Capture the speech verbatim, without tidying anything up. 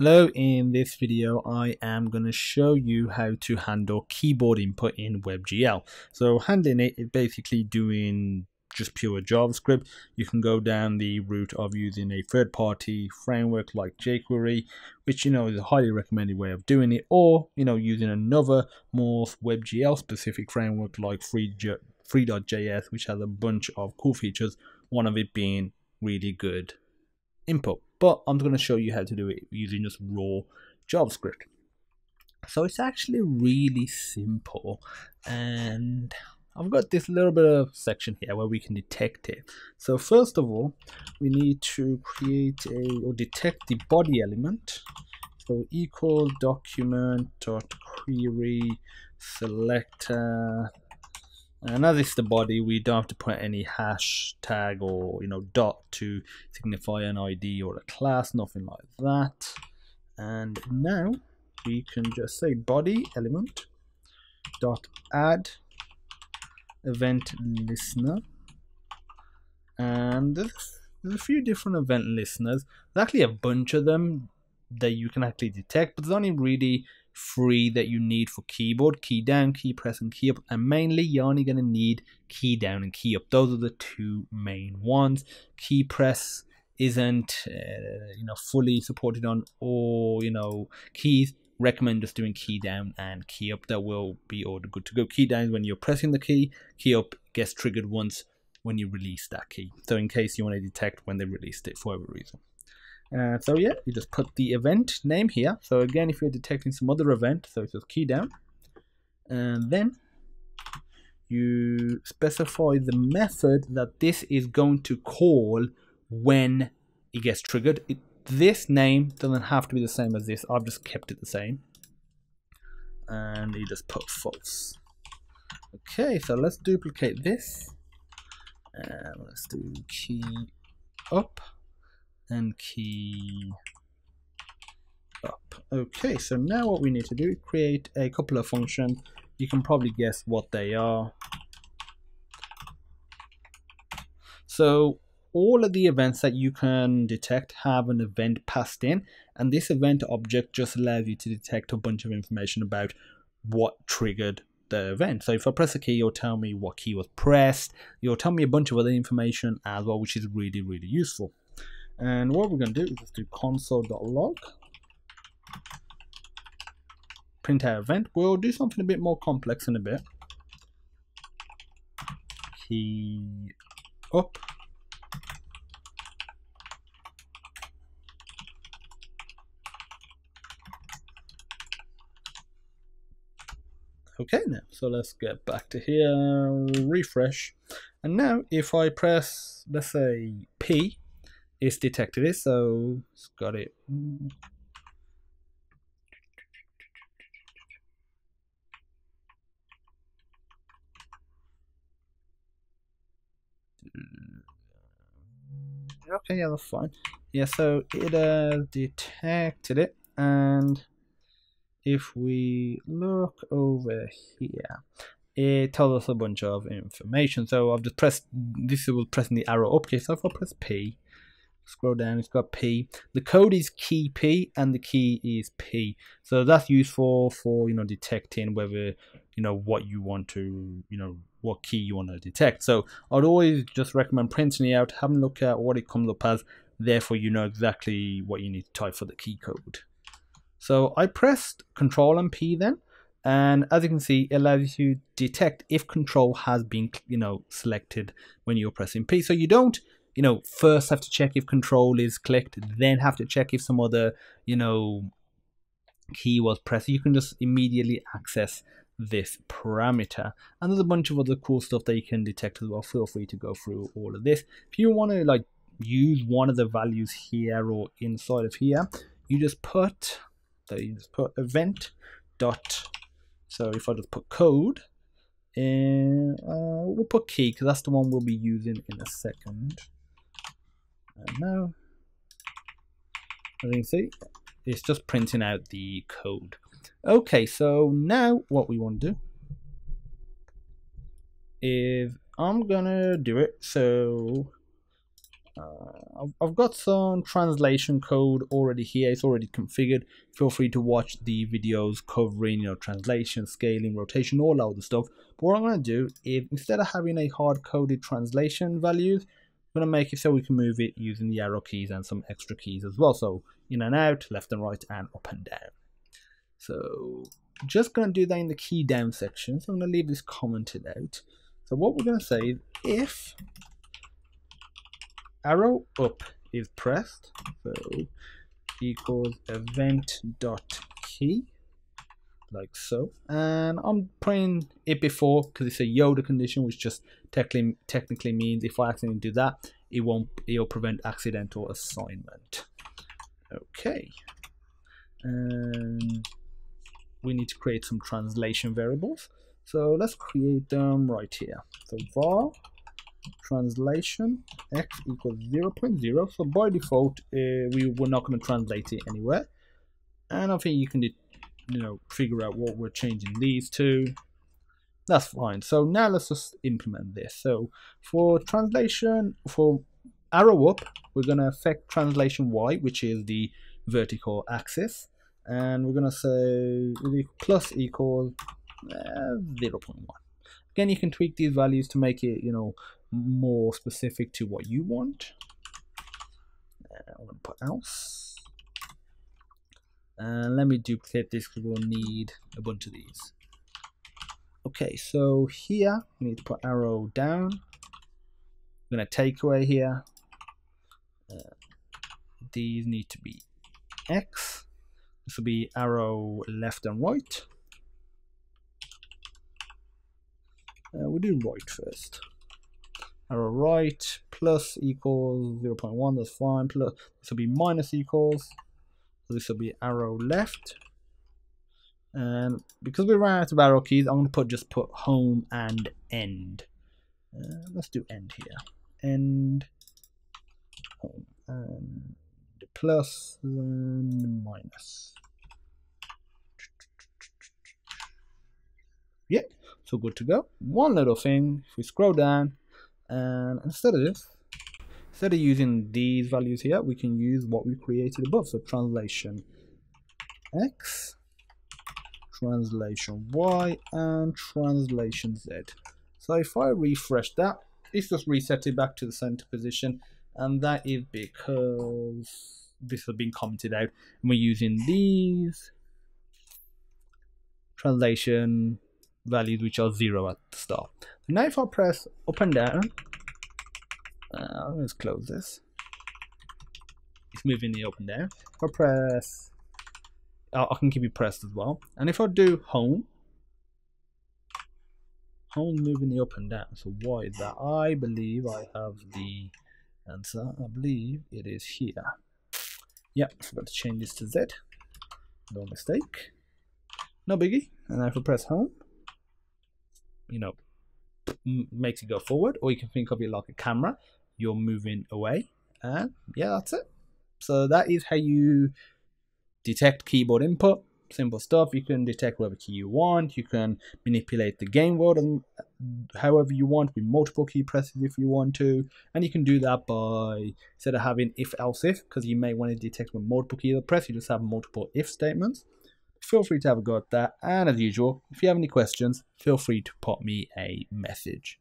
Hello, in this video I am going to show you how to handle keyboard input in WebGL. So handling it is basically doing just pure JavaScript. You can go down the route of using a third-party framework like jQuery, which you know is a highly recommended way of doing it, or you know using another more WebGL specific framework like Free dot J S, which has a bunch of cool features, one of it being really good input. But I'm going to show you how to do it using just raw JavaScript. So it's actually really simple, and I've got this little bit of section here where we can detect it. So first of all, we need to create a or detect the body element. So equal document dot query selector, and as it's the body, we don't have to put any hashtag or you know dot to signify an I D or a class, nothing like that. And now we can just say body element dot add event listener, and there's, there's a few different event listeners. There's actually a bunch of them that you can actually detect, but there's only really three that you need for keyboard: key down, key press, and key up. And mainly you're only going to need key down and key up. Those are the two main ones. Key press isn't uh, you know fully supported on all you know keys. Recommend just doing key down and key up. That will be all good to go. Key down is when you're pressing the key. Key up gets triggered once when you release that key, so in case you want to detect when they released it for whatever reason. Uh, so yeah, you just put the event name here. So again, if you're detecting some other event, so it's just key down, and then you specify the method that this is going to call when it gets triggered. It, this name doesn't have to be the same as this. I've just kept it the same, and you just put false. Okay, so let's duplicate this, and let's do key up and key up. Okay, so now what we need to do is create a couple of functions. You can probably guess what they are. So all of the events that you can detect have an event passed in, and this event object just allows you to detect a bunch of information about what triggered the event. So if I press a key, you'll tell me what key was pressed. You'll tell me a bunch of other information as well, which is really, really useful. And what we're going to do is just do console.log, print our event. We'll do something a bit more complex in a bit. Key up. Okay, now so let's get back to here, refresh, and now if I press, let's say P, it's detected it, so it's got it. Okay, yeah, that's fine. Yeah, so it uh, detected it, and if we look over here, it tells us a bunch of information. So I've just pressed, this was pressing the arrow up here. So if I press P, scroll down, it's got P. The code is key P and the key is P. So that's useful for, you know, detecting whether, you know, what you want to, you know, what key you want to detect. So I'd always just recommend printing it out, having a look at what it comes up as. Therefore, you know exactly what you need to type for the key code. So I pressed Control and P then, and as you can see, it allows you to detect if Control has been, you know, selected when you're pressing P. So you don't, you know, first have to check if Control is clicked, then have to check if some other, you know, key was pressed. You can just immediately access this parameter, and there's a bunch of other cool stuff that you can detect as well. Feel free to go through all of this. If you want to like use one of the values here or inside of here, you just put. So you just put event dot, so if I just put code, and uh, we'll put key because that's the one we'll be using in a second. And now, as you can see, it's just printing out the code. Okay, so now what we want to do is I'm gonna do it. So uh, I've got some translation code already here. It's already configured. Feel free to watch the videos covering, you know, translation, scaling, rotation, all other stuff. But what I'm going to do is, instead of having a hard-coded translation values, I'm going to make it so we can move it using the arrow keys and some extra keys as well. So in and out, left and right, and up and down. So just going to do that in the key down section. So I'm going to leave this commented out. So what we're going to say is if arrow up is pressed, so equals event dot key, like so. And I'm putting it before because it's a YOLO condition, which just technically technically means if I accidentally do that, it won't it'll prevent accidental assignment. Okay. And we need to create some translation variables. So let's create them right here. So var translation x equals zero point zero. So by default, uh, we were not going to translate it anywhere. And I think you can, you know, figure out what we're changing these to. That's fine. So now let's just implement this. So for translation, for arrow up, we're going to affect translation y, which is the vertical axis. And we're going to say plus equals uh, zero point one. Again, you can tweak these values to make it, you know, more specific to what you want. Uh, I'm going to put else. And let me duplicate this because we'll need a bunch of these. Okay, so here we need to put arrow down. I'm going to take away here. Uh, these need to be x. This will be arrow left and right. Uh, we'll do right first. Arrow right plus equals zero point one, that's fine. Plus, this will be minus equals. So this will be arrow left. And because we ran out of arrow keys, I'm going to put just put home and end. Uh, let's do end here. End home and plus and minus. Yeah, so good to go. One little thing, if we scroll down, and instead of this, instead of using these values here, we can use what we created above. So translation x, translation y, and translation z. So if I refresh that, it's just reset it back to the center position, and that is because this has been commented out, and we're using these translation values which are zero at the start. Now if I press up and down, uh, let's close this, it's moving the up and down. If I press, uh, I can keep it pressed as well, and if I do home, home moving the up and down. So why is that? I believe I have the answer, I believe it is here. Yep, I forgot to change this to Z, no mistake, no biggie. And if I press home, you know, makes it go forward, or you can think of it like a camera, you're moving away. And yeah, that's it. So that is how you detect keyboard input. Simple stuff. You can detect whatever key you want, you can manipulate the game world and however you want with multiple key presses if you want to, and you can do that by, instead of having if else if, because you may want to detect when multiple keys are pressed, you just have multiple if statements. Feel free to have a go at that, and as usual, if you have any questions, feel free to pop me a message.